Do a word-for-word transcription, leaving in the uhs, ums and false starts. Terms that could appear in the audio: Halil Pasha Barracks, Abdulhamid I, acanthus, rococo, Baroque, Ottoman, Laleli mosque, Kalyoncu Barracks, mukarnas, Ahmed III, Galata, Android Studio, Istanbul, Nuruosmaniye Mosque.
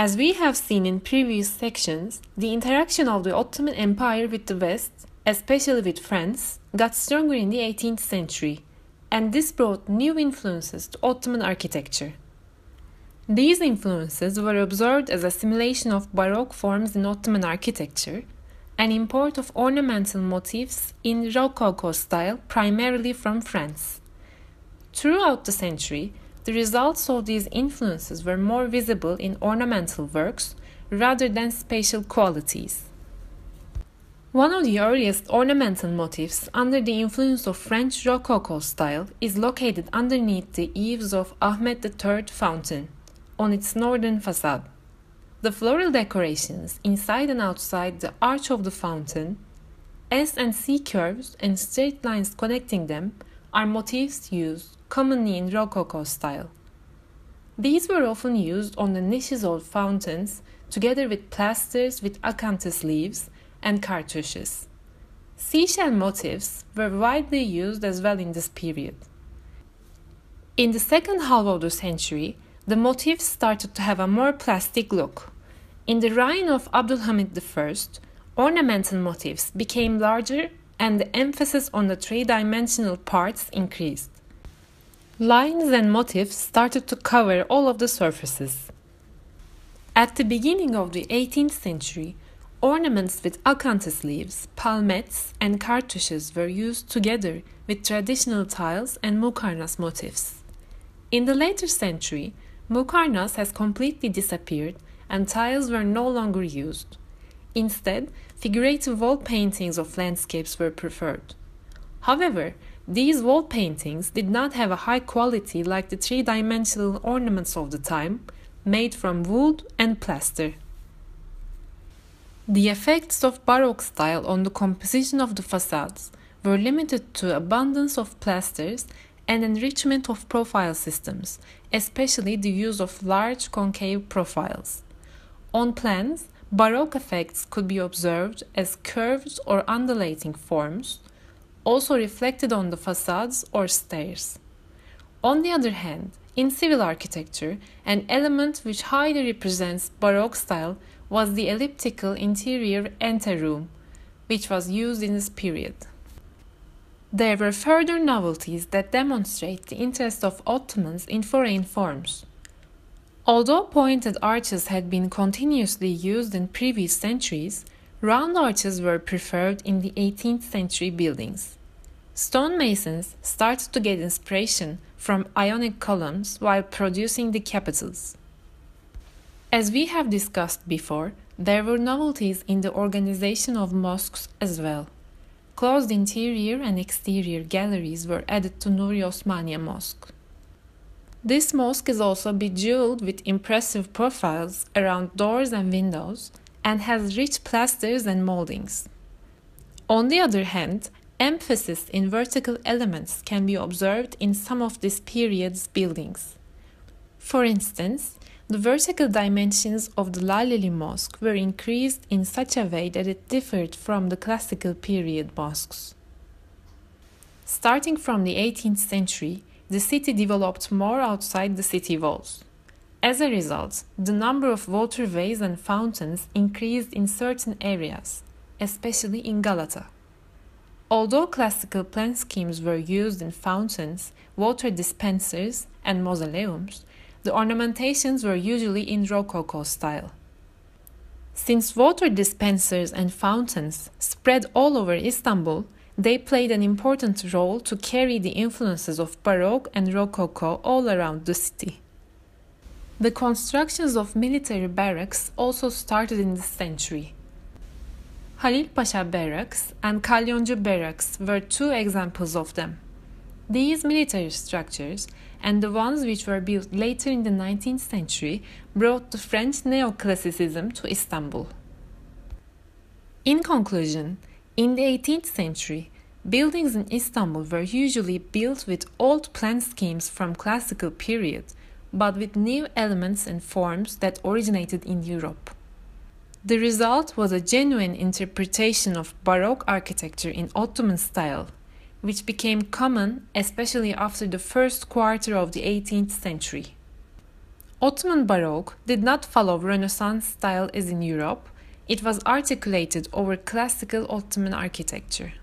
As we have seen in previous sections, the interaction of the Ottoman Empire with the West, especially with France, got stronger in the eighteenth century, and this brought new influences to Ottoman architecture. These influences were observed as assimilation of Baroque forms in Ottoman architecture, an import of ornamental motifs in rococo style primarily from France. Throughout the century, the results of these influences were more visible in ornamental works rather than spatial qualities. One of the earliest ornamental motifs under the influence of French rococo style is located underneath the eaves of Ahmed the third fountain, on its northern facade. The floral decorations inside and outside the arch of the fountain, S and C curves and straight lines connecting them, are motifs used commonly in rococo style. These were often used on the niches of fountains together with plasters with acanthus leaves and cartouches. Seashell motifs were widely used as well in this period. In the second half of the century, the motifs started to have a more plastic look. In the reign of Abdulhamid the first, ornamental motifs became larger and the emphasis on the three-dimensional parts increased. Lines and motifs started to cover all of the surfaces. At the beginning of the eighteenth century, ornaments with acanthus leaves, palmettes, and cartouches were used together with traditional tiles and mukarnas motifs. In the later century, mukarnas has completely disappeared and tiles were no longer used. Instead, figurative wall paintings of landscapes were preferred. However, these wall paintings did not have a high quality like the three-dimensional ornaments of the time, made from wood and plaster. The effects of Baroque style on the composition of the facades were limited to abundance of plasters and enrichment of profile systems, especially the use of large concave profiles. On plans, Baroque effects could be observed as curved or undulating forms, also reflected on the facades or stairs. On the other hand, in civil architecture, an element which highly represents Baroque style was the elliptical interior anteroom, which was used in this period. There were further novelties that demonstrate the interest of Ottomans in foreign forms. Although pointed arches had been continuously used in previous centuries, round arches were preferred in the eighteenth century buildings. Stonemasons started to get inspiration from Ionic columns while producing the capitals. As we have discussed before, there were novelties in the organization of mosques as well. Closed interior and exterior galleries were added to Nuruosmaniye Mosque. This mosque is also bejeweled with impressive profiles around doors and windows and has rich plasters and moldings. On the other hand, emphasis in vertical elements can be observed in some of this period's buildings. For instance, the vertical dimensions of the Laleli mosque were increased in such a way that it differed from the classical period mosques. Starting from the eighteenth century, the city developed more outside the city walls. As a result, the number of waterways and fountains increased in certain areas, especially in Galata. Although classical plan schemes were used in fountains, water dispensers, and mausoleums, the ornamentations were usually in rococo style. Since water dispensers and fountains spread all over Istanbul, they played an important role to carry the influences of Baroque and Rococo all around the city. The constructions of military barracks also started in this century. Halil Pasha Barracks and Kalyoncu Barracks were two examples of them. These military structures, and the ones which were built later in the nineteenth century, brought the French neoclassicism to Istanbul. In conclusion, in the eighteenth century, buildings in Istanbul were usually built with old plan schemes from classical period, but with new elements and forms that originated in Europe. The result was a genuine interpretation of Baroque architecture in Ottoman style, which became common especially after the first quarter of the eighteenth century. Ottoman Baroque did not follow Renaissance style as in Europe. It was articulated over classical Ottoman architecture.